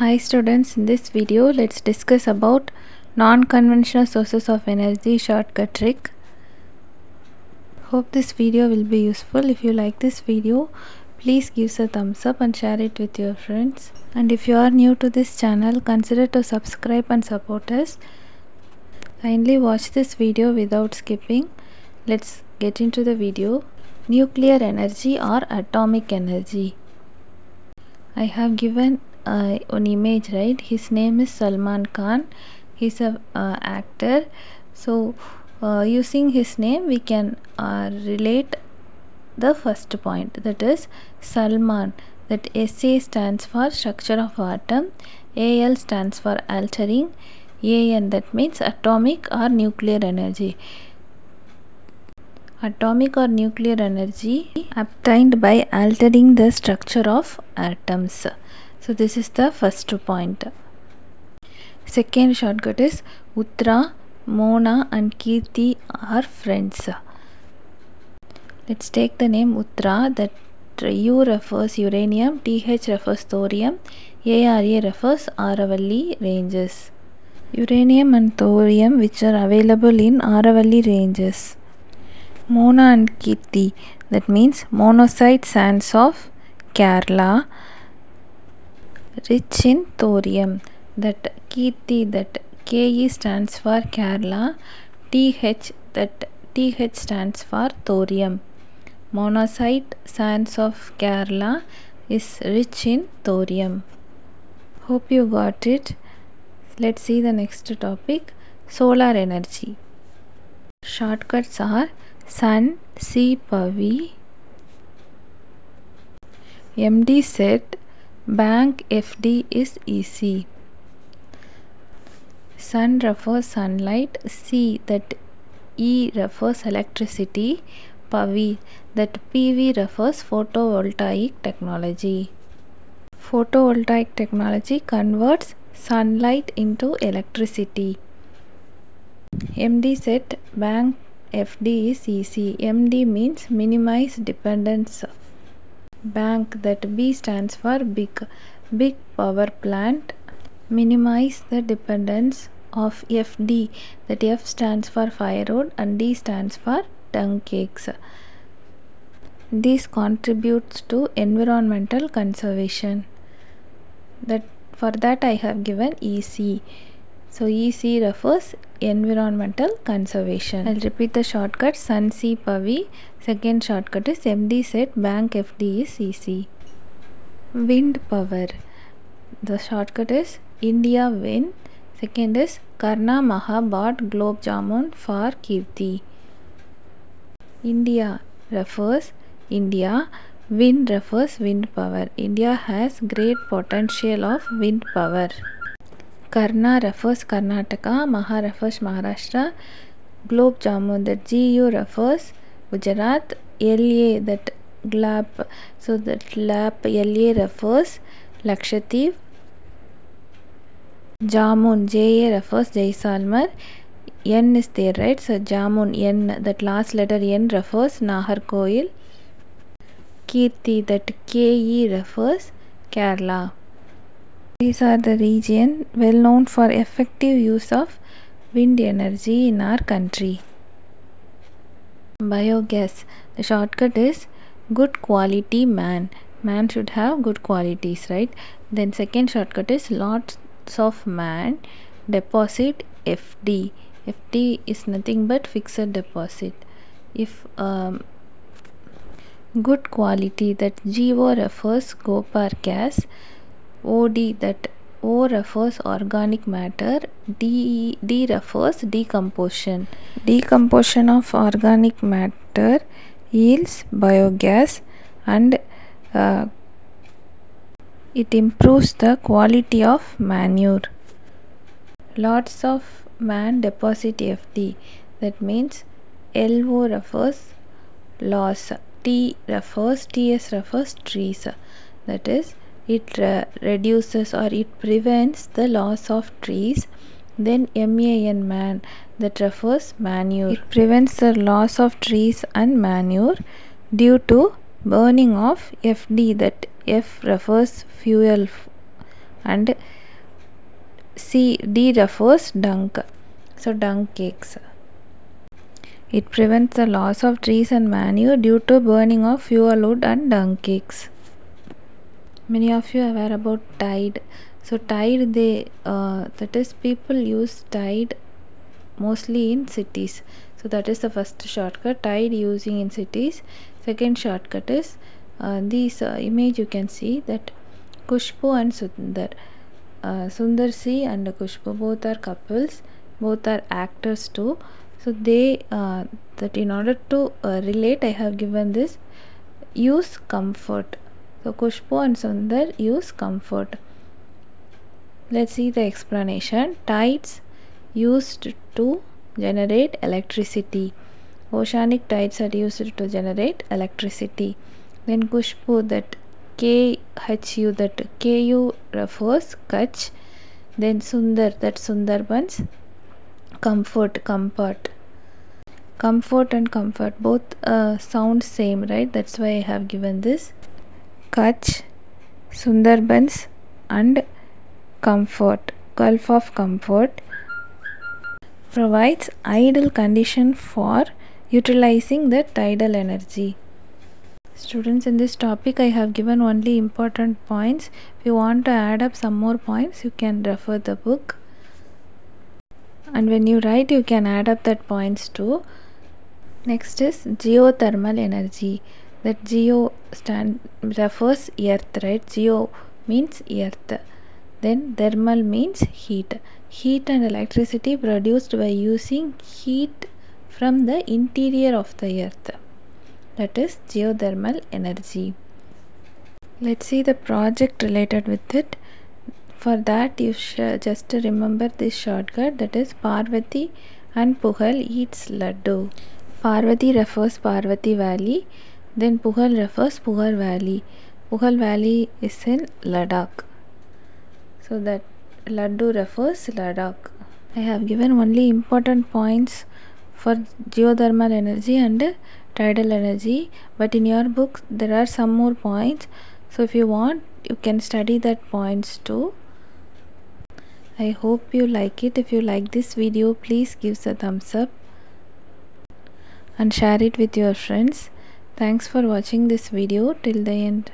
Hi students, in this video let's discuss about non-conventional sources of energy shortcut trick. Hope this video will be useful. If you like this video, please give us a thumbs up and share it with your friends. And if you are new to this channel, consider to subscribe and support us. Kindly watch this video without skipping. Let's get into the video. Nuclear energy or atomic energy. I have given an image, right? His name is Salman Khan. He's a actor. So using his name we can relate the first point, that is Salman. That SA stands for structure of atom, AL stands for altering, AN that means atomic or nuclear energy. Atomic or nuclear energy obtained by altering the structure of atoms. So this is the first point. Second shortcut is Uttara, Mona and Kirti are friends. Let's take the name Uttara, that U refers uranium, TH refers thorium, ARA refers Aravalli ranges. Uranium and thorium which are available in Aravalli ranges. Mona and Kirti, that means monocyte sands of Kerala, rich in thorium. That Kirti, that KE stands for Kerala, TH, that TH stands for thorium. Monocyte sands of Kerala is rich in thorium. Hope you got it. Let's see the next topic, solar energy. Shortcuts are Sun, C, Pavi, MD set, Bank FD is EC. Sun refers sunlight, C that E refers electricity, Pavi that PV refers photovoltaic technology. Photovoltaic technology converts sunlight into electricity. MD set, Bank FD is EC. MD means minimize dependence. Bank that B stands for big. Big power plant. Minimize the dependence of FD, that F stands for firewood and D stands for tongue cakes. This contributes to environmental conservation. That for that I have given EC. So EC refers environmental conservation. I'll repeat the shortcut, Sun, C, Pavi. Second shortcut is MD set, Bank FD is EC. Wind power. The shortcut is India Win. Second is Karna Mahabad Globe Jamun for Kirti. India refers India. Win refers wind power. India has great potential of wind power. Karna refers Karnataka, Maha refers Maharashtra, Globe Jamun that GU refers Gujarat, LA that GLAP, so that GLAP LA refers Lakshadweep, Jamun JA refers Jaisalmer, N is there, right? So Jamun N that last letter N refers Naharkoil, Kirti that KE refers Kerala. These are the region well known for effective use of wind energy in our country. Biogas. The shortcut is good quality man. Man should have good qualities, right? Then second shortcut is lots of man. Deposit FD. FD is nothing but fixed deposit. If good quality that GO refers gopar gas. OD that O refers organic matter, D refers decomposition. Decomposition of organic matter yields biogas and it improves the quality of manure. Lots of man deposit FD, that means LO refers loss, TS refers trees, that is it reduces or it prevents the loss of trees. Then MAN man that refers manure. It prevents the loss of trees and manure due to burning of FD that F refers fuel and C D refers dunk. So dunk cakes. It prevents the loss of trees and manure due to burning of fuel wood and dunk cakes. Many of you are aware about tide. So tide, they that is people use tide mostly in cities. So that is the first shortcut, tide using in cities. Second shortcut is this image you can see that Kushbu and Sundar. Sundar C and Kushbu both are couples, both are actors too. So they that in order to relate, I have given this use comfort. So Kushbu and Sundar use comfort. Let's see the explanation. Tides used to generate electricity. Oceanic tides are used to generate electricity. Then Kushbu, that KHU, that KU refers Kutch. Then Sundar, that Sundarbans. Comfort and comfort both sound same, right? That's why I have given this. Kutch, Sundarbans and comfort. Gulf of Comfort provides ideal condition for utilizing the tidal energy. Students, in this topic I have given only important points. If you want to add up some more points, you can refer the book. And when you write, you can add up that points too. Next is geothermal energy. That geo refers earth, right? Geo means earth. Then thermal means heat. Heat and electricity produced by using heat from the interior of the earth. That is geothermal energy. Let's see the project related with it. For that, you just remember this shortcut, that is Parvati and Pughal eats Laddu. Parvati refers Parvati Valley, then Pughal refers Pughal Valley. Pughal Valley is in Ladakh. So that Laddu refers Ladakh. I have given only important points for geothermal energy and tidal energy, but in your book there are some more points. So if you want, you can study that points too. I hope you like it. If you like this video, please give a thumbs up and share it with your friends. Thanks for watching this video till the end.